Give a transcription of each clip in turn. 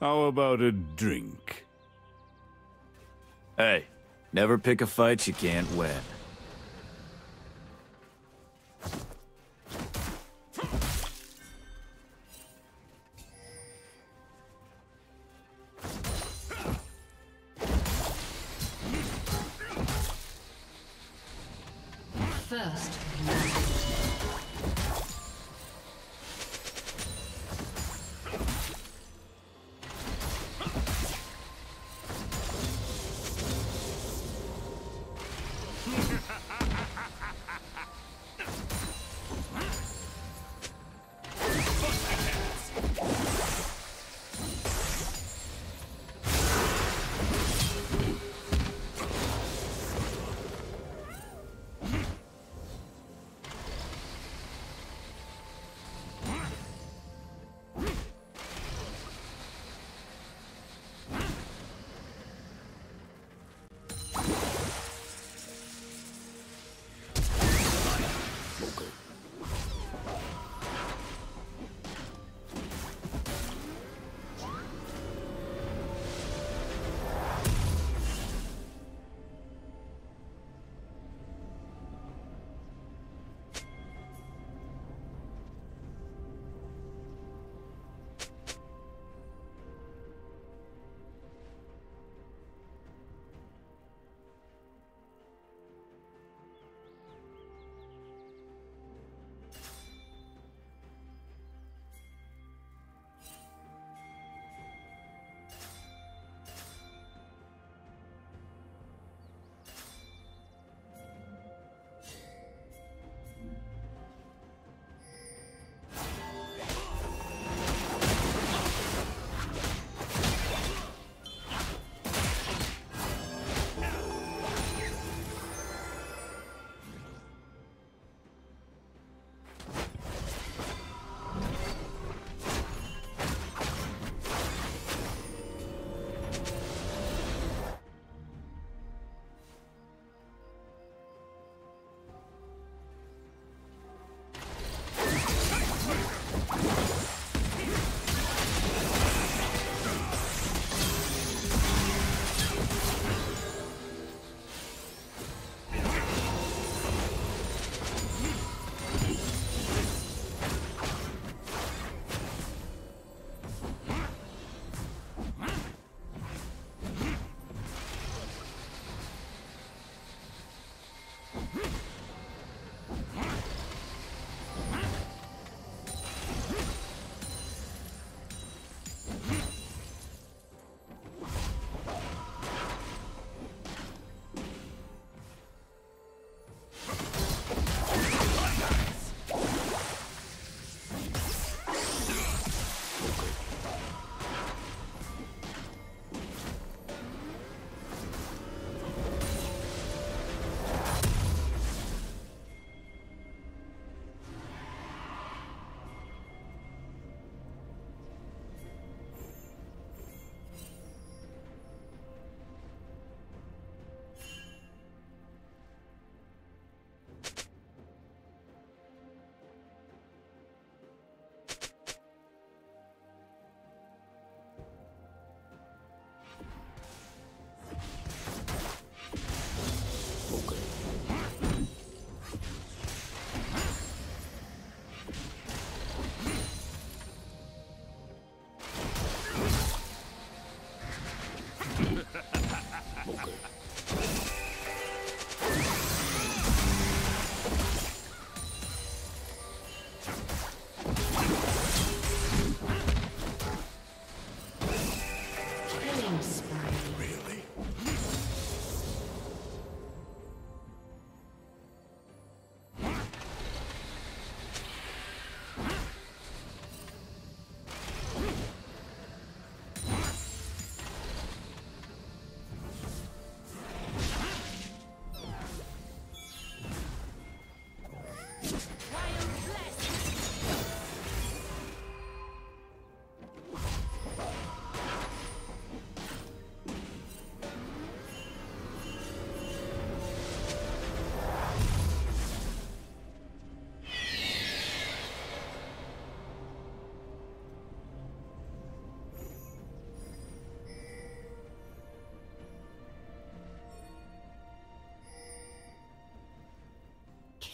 How about a drink? Hey, never pick a fight you can't win. First.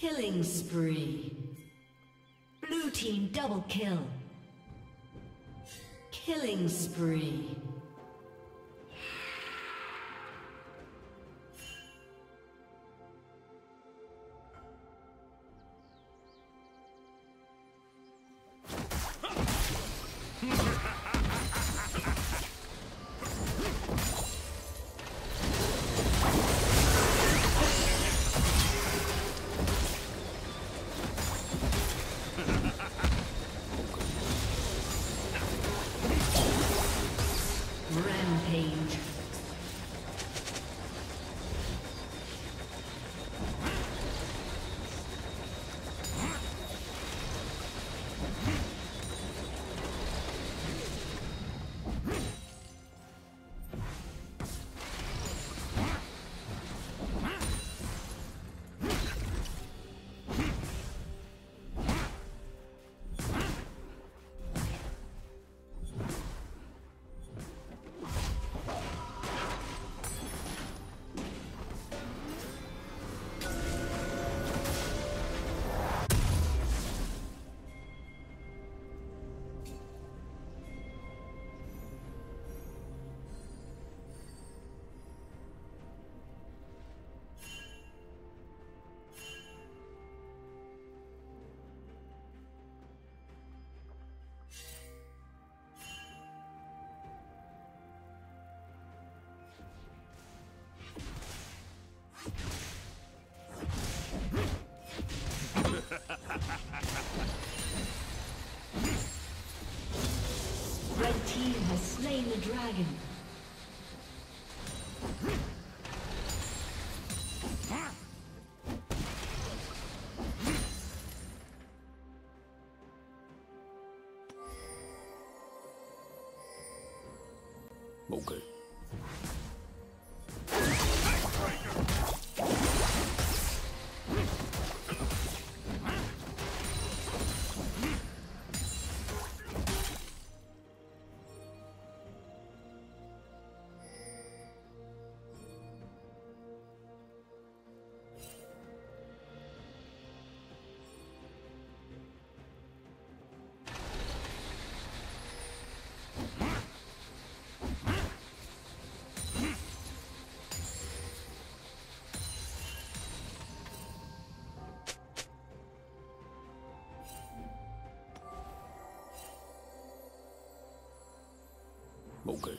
Killing spree. Blue team double kill. Killing spree. Red team has slain the dragon. Okay. Okay.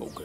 Okay.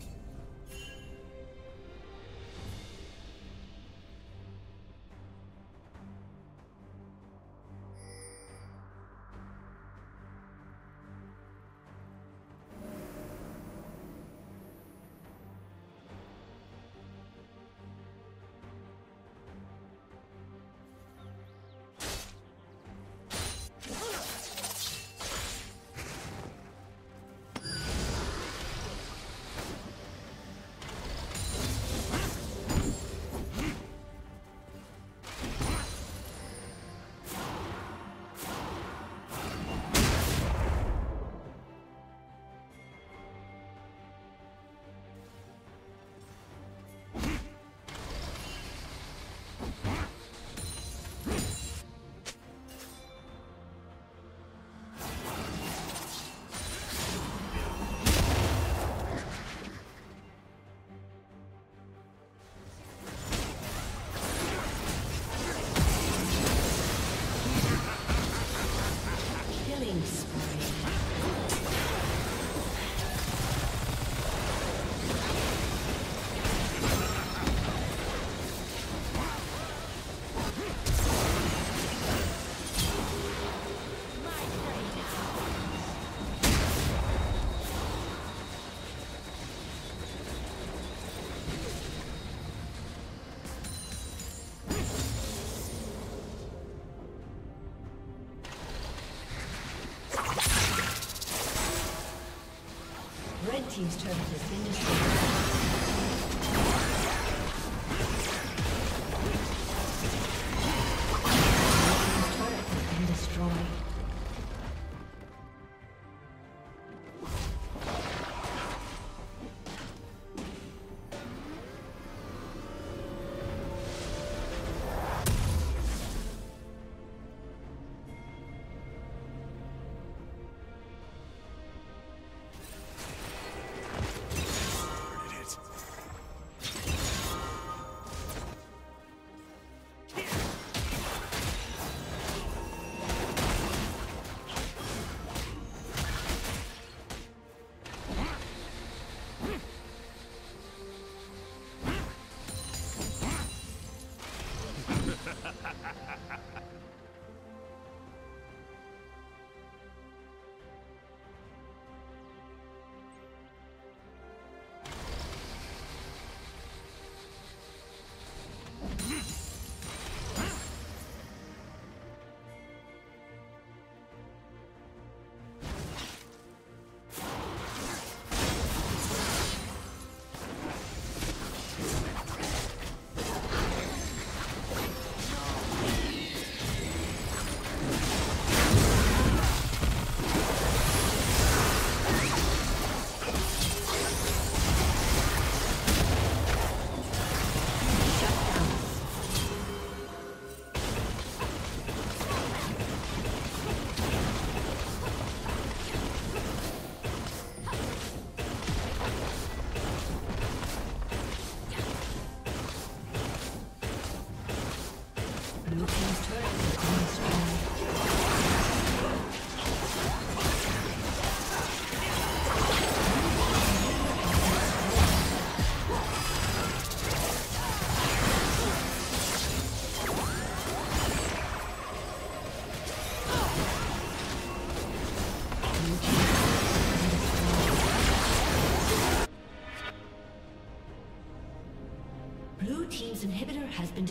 Blue team's turret has been destroyed. Team's turret has been destroyed. Team's turret has been destroyed. Has been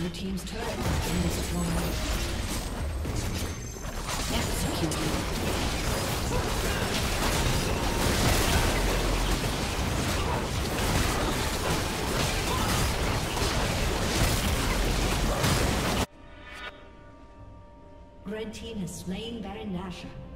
Your team's turret has been destroyed. Executed. Red team has slain Baron Nashor.